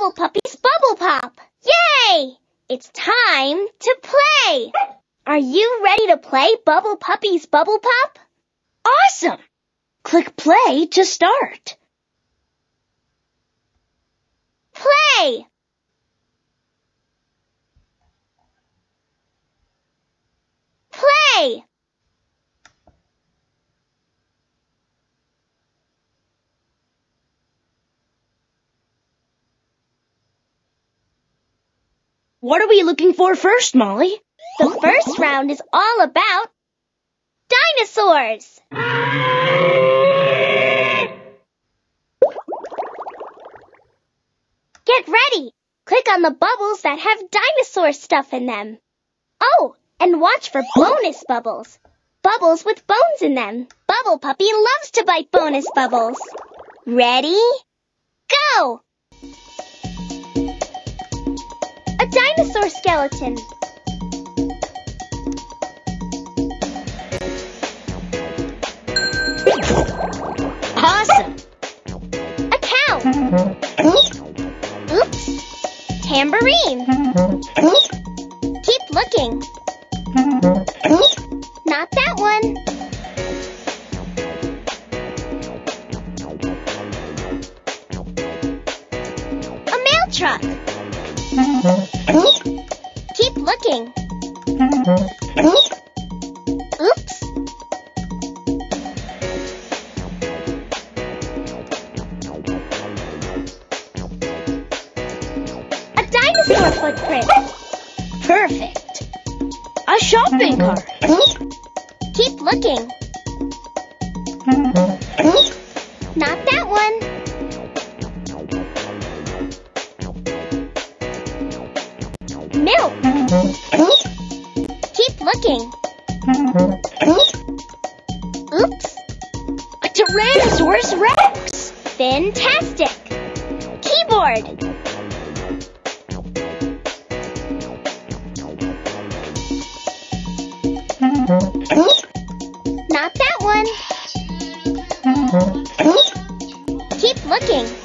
Bubble Puppy's Bubble Pop! Yay! It's time to play! Are you ready to play Bubble Puppy's Bubble Pop? Awesome! Click play to start. Play! Play! What are we looking for first, Molly? The first round is all about dinosaurs! Get ready! Click on the bubbles that have dinosaur stuff in them. Oh, and watch for bonus bubbles. Bubbles with bones in them. Bubble Puppy loves to bite bonus bubbles. Ready? Go! A dinosaur skeleton. Awesome! A cow. Oops! Tambourine. Keep looking. Not that one. A mail truck. Keep looking. Oops. A dinosaur footprint. Perfect. A shopping cart. Keep looking. Not that one. Milk. Keep looking. Oops. A Tyrannosaurus Rex. Fantastic. Keyboard. Not that one. Keep looking.